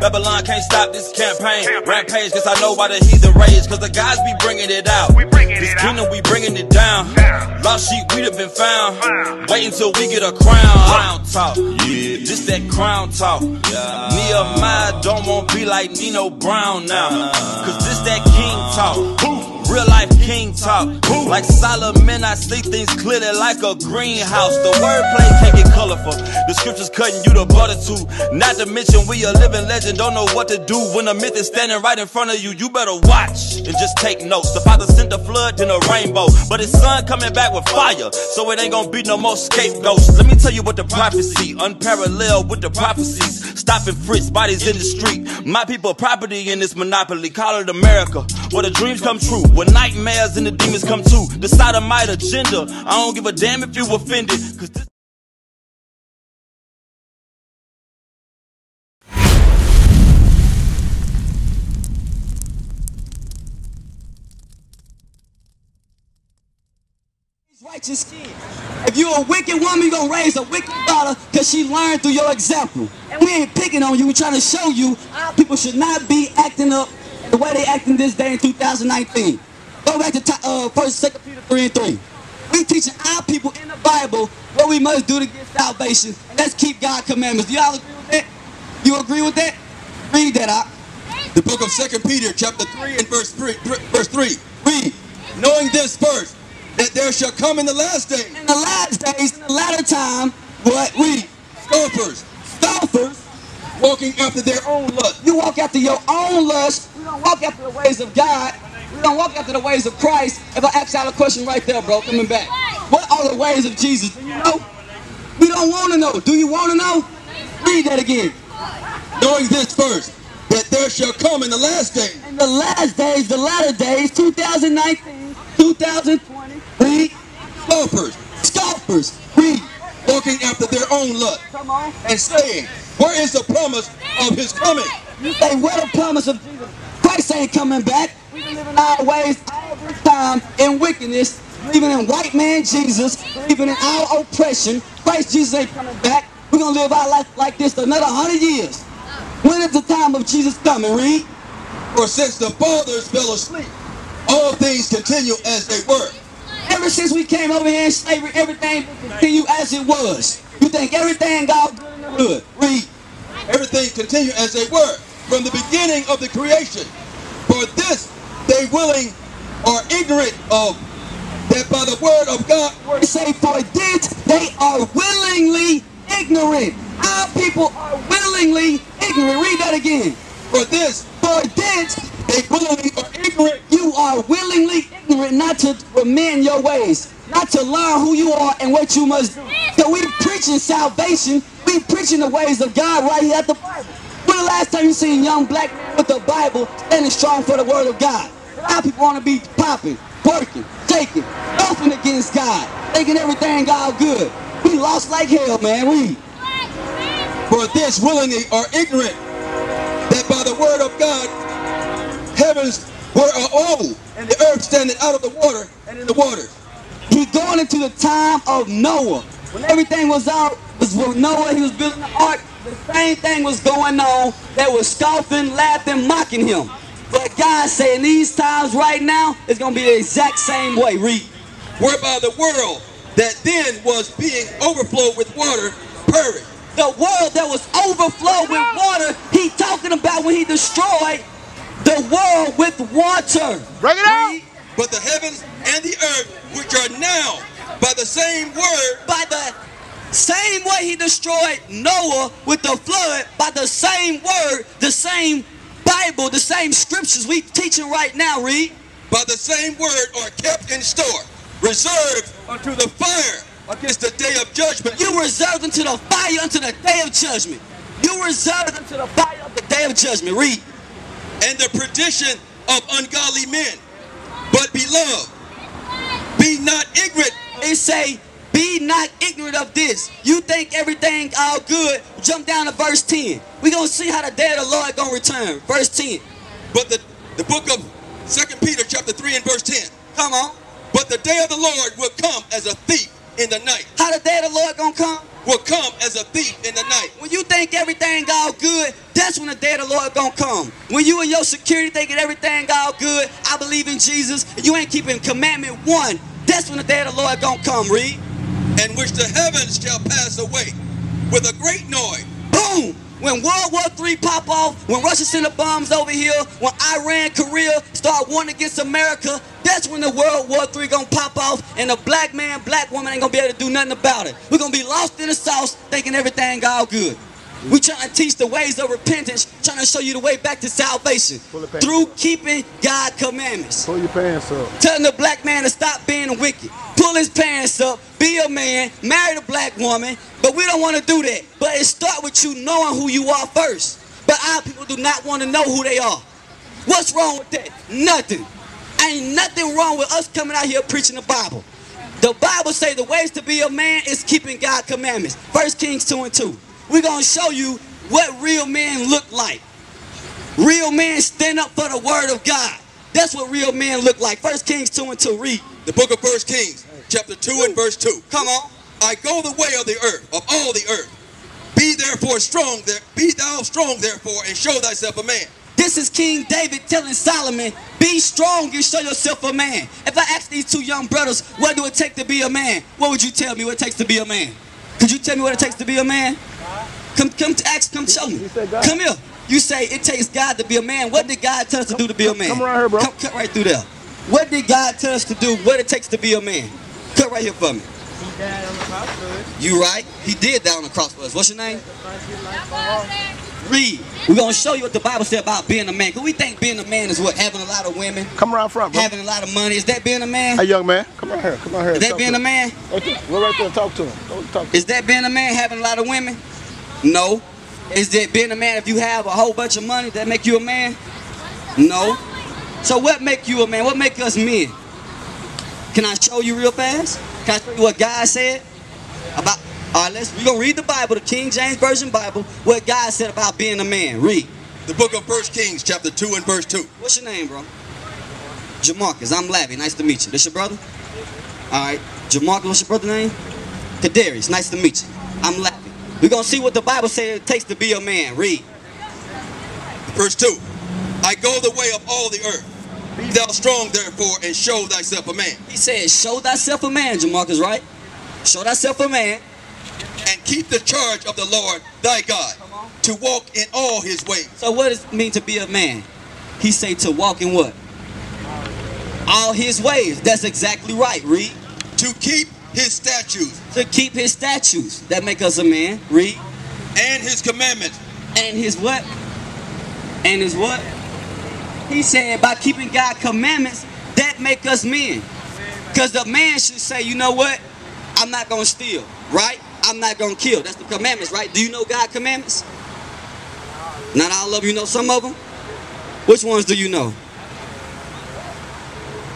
Babylon can't stop this campaign. Rampage, cause I know why the heathen rage. Cause the guys be bringing it out. This kingdom, we bringing it down. Lost sheep, we'd have been found. Wait until we get a crown. Crown talk, yeah. Just that crown talk. Nehemiah don't wanna be like Nino Brown now. Cause this that king talk. Real life king talk. Like Solomon, I see things clearly like a greenhouse. The wordplay can't get colorful. The scriptures cutting you the butter too. Not to mention we a living legend. Don't know what to do when a myth is standing right in front of you. You better watch and just take notes. The Father sent a flood and a rainbow, but his son coming back with fire, so it ain't gonna be no more scapegoats. Let me tell you what the prophecy, unparalleled with the prophecies. Stopping Fritz, bodies in the street. My people property in this monopoly. Call it America, where the dreams come true, where nightmares and the demons come true. The sodomite agenda, I don't give a damn if you offended, cause this righteous kid. If you're a wicked woman, you're going to raise a wicked daughter because she learned through your example. And we ain't picking on you. We're trying to show you our people should not be acting up the way they acting this day in 2019. Go back to 1 Peter 3:3. We're teaching our people in the Bible what we must do to get salvation. And let's keep God's commandments. Do y'all agree with that? You agree with that? Read that out. The book of 2 Peter 3:3. Read. Knowing this first, that there shall come in the last days. In the last days, in the latter time, what? Read. Scoffers. Scoffers. Walking after their own lust. You walk after your own lust. We don't walk after the ways of God. We don't walk after the ways of Christ. If I ask y'all a question right there, bro, coming back. What are the ways of Jesus? Do you know? We don't want to know. Do you want to know? Read that again. Knowing this first, that there shall come in the last days. In the last days, the latter days, 2019, 2020. Read. Scoffers. Scoffers. Read. Walking after their own lust. Come on. And saying, where is the promise of his coming? You say, where the promise of Jesus? Christ ain't coming back. We've been living our ways all this time in wickedness, believing in white man Jesus, believing in our oppression. Christ Jesus ain't coming back. We're going to live our life like this for another 100 years. When is the time of Jesus coming? Read. For since the fathers fell asleep, all things continue as they were. Ever since we came over here in slavery, everything continued as it was. You think everything God good? Read. Everything continued as they were from the beginning of the creation. For this they willing or ignorant of, that by the word of God were saved. For this they are willingly ignorant. Our people are willingly ignorant. Read that again. For this. For this. They willingly are ignorant. You are willingly ignorant not to amend your ways, not to learn who you are and what you must do. So we're preaching salvation. We're preaching the ways of God right here at the Bible. When the last time you seen young black men with the Bible standing strong for the word of God? A lot of people want to be popping, working, taking, nothing against God, thinking everything God good. We lost like hell, man. We. For this willingly are ignorant, that by the word of God heavens were old, and the earth standing out of the water and in the waters. He's going into the time of Noah. When everything was out, was with Noah, he was building the ark. The same thing was going on. They were scoffing, laughing, mocking him. But God said, in these times right now, it's going to be the exact same way. Read. Whereby the world that then was being overflowed with water perished. The world that was overflowed with water, he talking about when he destroyed the world with water. Bring it out. But the heavens and the earth, which are now by the same word. By the same way he destroyed Noah with the flood, by the same word, the same Bible, the same scriptures we teaching right now, read. By the same word are kept in store, reserved unto the fire against the day of judgment. You reserved unto the fire unto the day of judgment. You reserved unto the fire of the day of judgment. Read. And the perdition of ungodly men. But beloved, be not ignorant. It say, Be not ignorant of this. You think everything all good. Jump down to verse 10. We're going to see how the day of the Lord going to return. Verse 10. But the book of 2 Peter chapter 3 and verse 10. Come on. But the day of the Lord will come as a thief in the night. How the day of the Lord going to come? Will come as a thief in the night. When you think everything all good, that's when the day of the Lord gonna come. When you and your security thinking everything all good, I believe in Jesus, and you ain't keeping commandment one, that's when the day of the Lord gonna come, read. And which the heavens shall pass away with a great noise. Boom! When World War III pop off, when Russia sent the bombs over here, when Iran, Korea start warring against America, that's when the World War III gonna pop off and the black man, black woman ain't gonna be able to do nothing about it. We're gonna be lost in the sauce thinking everything all good. We trying to teach the ways of repentance, trying to show you the way back to salvation through keeping God's commandments. Pull your pants up. Telling the black man to stop being wicked. Pull his pants up, be a man, marry the black woman, but we don't want to do that. But it starts with you knowing who you are first. But our people do not want to know who they are. What's wrong with that? Nothing. Ain't nothing wrong with us coming out here preaching the Bible. The Bible say the ways to be a man is keeping God's commandments. 1 Kings 2 and 2. We're going to show you what real men look like. Real men stand up for the word of God. That's what real men look like. 1 Kings 2 and 2. Read. The book of 1 Kings, chapter 2 and verse 2. Come on. I go the way of the earth, of all the earth. Be therefore strong, be thou strong therefore, and show thyself a man. This is King David telling Solomon, be strong and show yourself a man. If I ask these two young brothers, what do it take to be a man? What would you tell me what it takes to be a man? Could you tell me what it takes to be a man? Come to Acts, come show me. Come here. You say it takes God to be a man. What did God tell us to do to be a man? Come right here, bro. Cut right through there. What did God tell us to do, what it takes to be a man? Cut right here for me. He died on the cross for us. You right. He did die on the cross for us. What's your name? Read. We're going to show you what the Bible said about being a man. Because we think being a man is what? Having a lot of women. Come around front, bro. Having a lot of money. Is that being a man? Hey, young man. Come out here. Come out here. Is that being a man? We're right there. Talk to him. Don't talk to him. Is that being a man? Having a lot of women? No. Is that being a man if you have a whole bunch of money? That make you a man? No. So what make you a man? What make us men? Can I show you real fast? Can I show you what God said? We're going to read the Bible, the King James Version Bible, what God said about being a man. Read. The book of 1 Kings, chapter 2 and verse 2. What's your name, bro? Jamarcus. I'm Lavi. Nice to meet you. This your brother? All right. Jamarcus, what's your brother's name? Kadarius. Nice to meet you. I'm Lavi. We're going to see what the Bible says it takes to be a man. Read. Verse 2. I go the way of all the earth. Be thou strong, therefore, and show thyself a man. He said, show thyself a man, Jamarcus, right? Show thyself a man. And keep the charge of the Lord thy God, to walk in all his ways. So what does it mean to be a man? He say to walk in what? All his ways. That's exactly right. Read. To keep his statutes. To keep his statutes. That make us a man. Read. And his commandments. And his what? And his what? He said by keeping God's commandments, that make us men. Because the man should say, you know what? I'm not going to steal, right? I'm not going to kill. That's the commandments, right? Do you know God's commandments? Not all of you know some of them. Which ones do you know?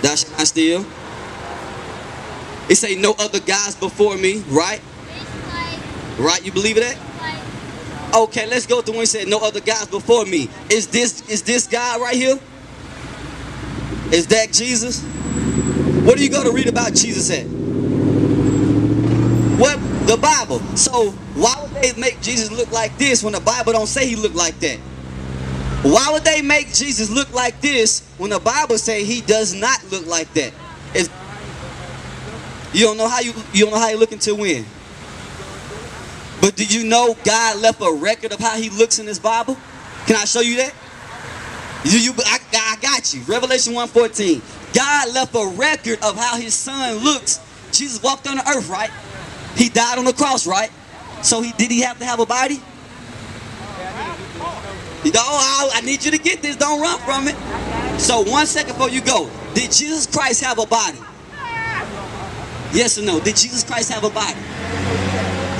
Thou shalt not steal. It say no other gods before me, right? Right? You believe that? Okay, let's go through when he said no other gods before me. Is this God right here? Is that Jesus? What do you go to read about Jesus at? What? The Bible. So why would they make Jesus look like this when the Bible don't say he looked like that? Why would they make Jesus look like this when the Bible say he does not look like that? You don't know how you look until when? But do you know God left a record of how he looks in his Bible? Can I show you that? I got you. Revelation 1:14. God left a record of how his son looks. Jesus walked on the earth, right? He died on the cross, right? So did he have to have a body? I need you to get this. Don't run from it. So 1 second before you go. Did Jesus Christ have a body? Yes or no? Did Jesus Christ have a body?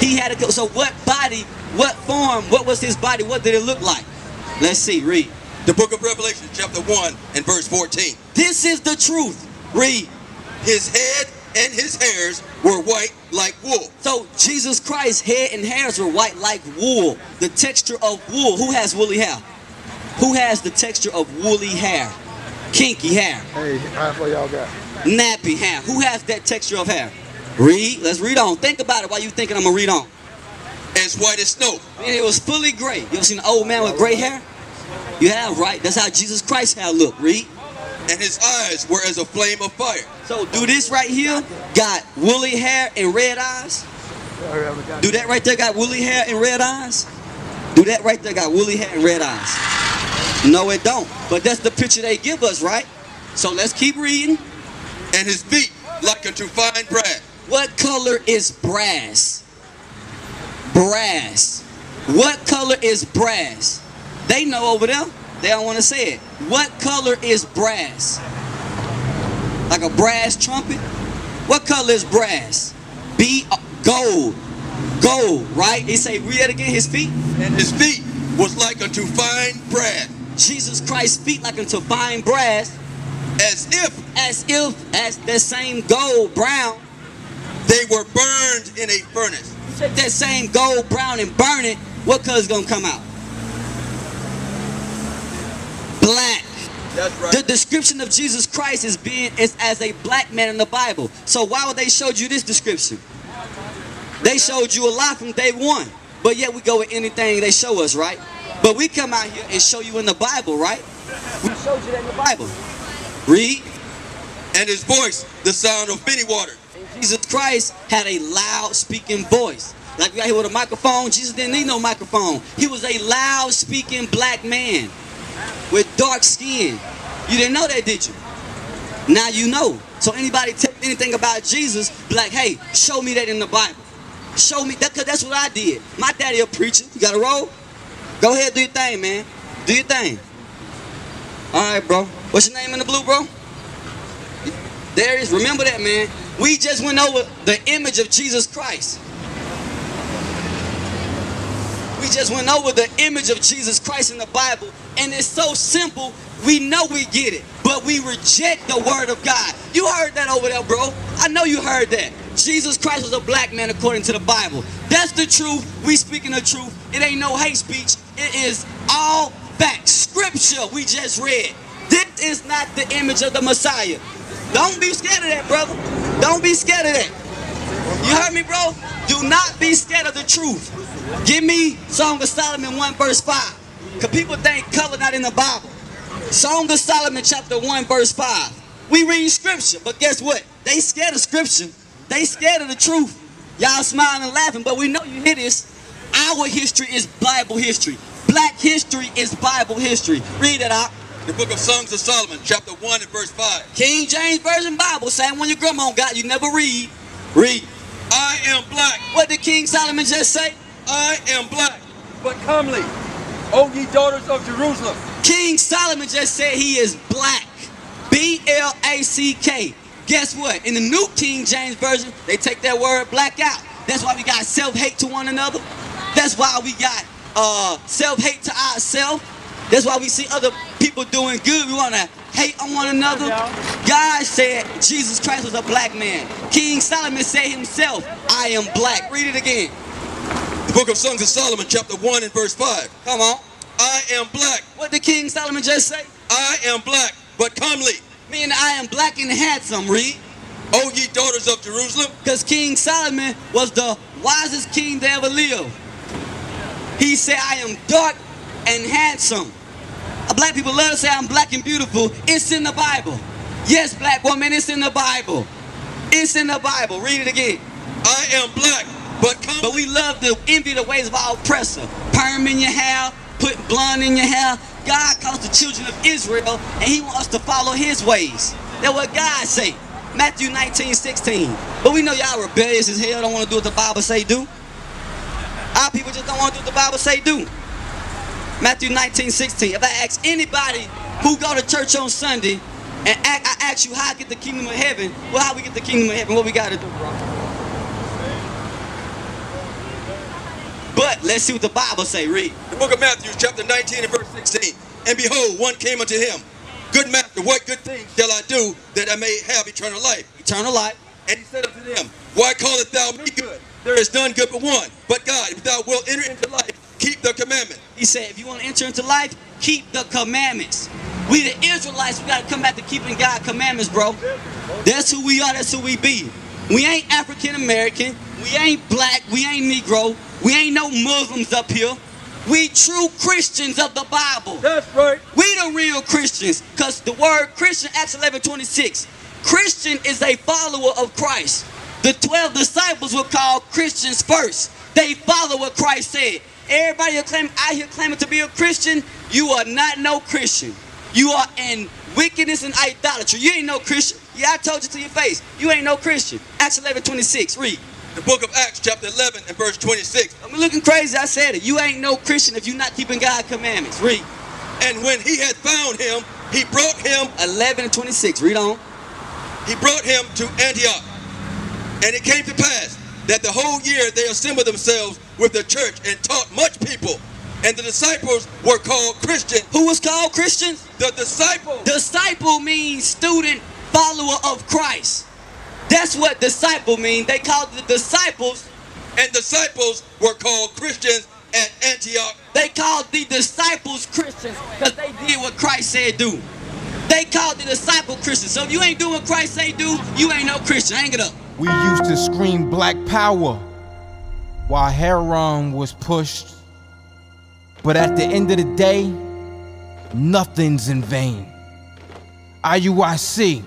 He had a go. So what body, what form, what was his body? What did it look like? Let's see. Read. The book of Revelation, chapter 1 and verse 14. This is the truth. Read. His head and his hairs were white like wool. So Jesus Christ's head and hairs were white like wool. The texture of wool. Who has woolly hair? Who has the texture of woolly hair? Kinky hair. Hey, that's what y'all got. Nappy hair. Who has that texture of hair? Read. Let's read on. Think about it while you thinking. I'm going to read on. As white as snow. And it was fully gray. You ever seen an old man with gray hair? You have, right? That's how Jesus Christ's hair looked. Read. And his eyes were as a flame of fire. So do this right here, got woolly hair and red eyes. Do that right there, got woolly hair and red eyes. Do that right there, got woolly hair and red eyes. No, it don't. But that's the picture they give us, right? So let's keep reading. And his feet like unto fine brass. What color is brass? Brass. What color is brass? They know over there. They don't want to say it. What color is brass? Like a brass trumpet? What color is brass? B, gold. Gold, right? He say, read it again, his feet. And his feet was like unto fine brass. Jesus Christ's feet like unto fine brass. As that same gold brown. They were burned in a furnace. Take that same gold brown and burn it. What color's going to come out? Black. That's right. The description of Jesus Christ is being as a black man in the Bible. So why would they showed you this description? They showed you a lie from day one. But yet we go with anything they show us, right? But we come out here and show you in the Bible, right? We showed you that in the Bible. Read. And his voice, the sound of many waters. Jesus Christ had a loud speaking voice. Like we got here with a microphone. Jesus didn't need no microphone. He was a loud speaking black man with dark skin. You didn't know that, did you? Now you know. So anybody tell anything about Jesus, be like, hey, show me that in the Bible. Show me that, because that's what I did. My daddy a preacher. You got a roll? Go ahead, do your thing, man. Do your thing. All right, bro. What's your name in the blue, bro? There is. Remember that, man. We just went over the image of Jesus Christ. We just went over the image of Jesus Christ in the Bible, and it's so simple, we know we get it, but we reject the word of God. You heard that over there, bro. I know you heard that. Jesus Christ was a black man according to the Bible. That's the truth. We speaking the truth. It ain't no hate speech. It is all fact. Scripture we just read. This is not the image of the Messiah. Don't be scared of that, brother. Don't be scared of that. You heard me, bro? Do not be scared of the truth. Give me Song of Solomon 1 verse 5. Because people think color not in the Bible. Song of Solomon chapter 1 verse 5. We read scripture, but guess what? They scared of scripture. They scared of the truth. Y'all smiling and laughing, but we know you hear this. Our history is Bible history. Black history is Bible history. Read it out. The book of Songs of Solomon chapter 1 and verse 5. King James Version Bible. Same one your grandma got. You never read. Read. I am black. What did King Solomon just say? I am black, but comely, O ye daughters of Jerusalem. King Solomon just said he is black. B-L-A-C-K. Guess what? In the New King James Version, they take that word black out. That's why we got self-hate to one another. That's why we got self-hate to ourselves. That's why we see other people doing good. We want to hate on one another. God said Jesus Christ was a black man. King Solomon said himself, I am black. Read it again. The book of Songs of Solomon, chapter 1 and verse 5. Come on. I am black. What did King Solomon just say? I am black, but comely. Meaning I am black and handsome, read. O ye daughters of Jerusalem. Because King Solomon was the wisest king to ever live. He said, I am dark and handsome. Black people love to say I'm black and beautiful. It's in the Bible. Yes, black woman, it's in the Bible. It's in the Bible. Read it again. I am black. But we love to envy the ways of our oppressor. Perm in your hair, put blonde in your hair. God calls the children of Israel, and he wants us to follow his ways. That's what God say. Matthew 19:16. But we know y'all rebellious as hell, don't want to do what the Bible say do. Our people just don't want to do what the Bible say do. Matthew 19:16. If I ask anybody who go to church on Sunday, and I ask you how I get the kingdom of heaven, well, how we get the kingdom of heaven, what we got to do, bro? But let's see what the Bible say. Read. The book of Matthew, chapter 19 and verse 16. And behold, one came unto him. Good master, what good thing shall I do that I may have eternal life? Eternal life. And he said unto them, Why callest thou me good? There is none good but one, but God. If thou wilt enter into life, keep the commandments. He said, if you want to enter into life, keep the commandments. We the Israelites, we got to come back to keeping God's commandments, bro. That's who we are. That's who we be. We ain't African American. We ain't black. We ain't Negro. We ain't no Muslims up here. We true Christians of the Bible. That's right. We the real Christians. Because the word Christian, Acts 11:26. Christian is a follower of Christ. The 12 disciples were called Christians first. They follow what Christ said. Everybody out here claiming to be a Christian, you are not no Christian. You are in wickedness and idolatry. You ain't no Christian. Yeah, I told you to your face. You ain't no Christian. Acts 11:26. Read. The book of Acts, chapter 11 and verse 26. I'm looking crazy. I said it. You ain't no Christian if you're not keeping God's commandments. Read. And when he had found him, he brought him. 11:26. Read on. He brought him to Antioch. And it came to pass that the whole year they assembled themselves with the church and taught much people. And the disciples were called Christians. Who was called Christians? The disciples. Disciple means student, follower of Christ. That's what disciple means. They called the disciples. And disciples were called Christians at Antioch. They called the disciples Christians because they did what Christ said do. They called the disciple Christians. So if you ain't doing what Christ say do, you ain't no Christian. Hang it up. We used to scream black power while Heron was pushed. But at the end of the day, nothing's in vain. IUIC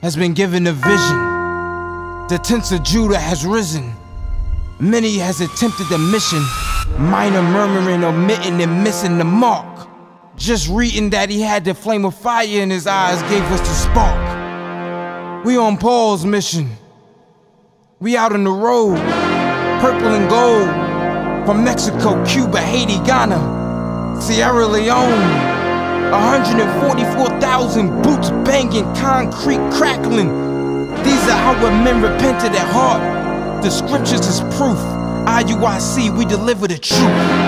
has been given a vision. The tents of Judah has risen. Many has attempted the mission, minor murmuring, omitting, and missing the mark. Just reading that he had the flame of fire in his eyes gave us the spark. We on Paul's mission. We out on the road, purple and gold, from Mexico, Cuba, Haiti, Ghana, Sierra Leone, 144,000 boots banging, concrete crackling. These are how men repented at heart. The scriptures is proof. IUIC, we deliver the truth.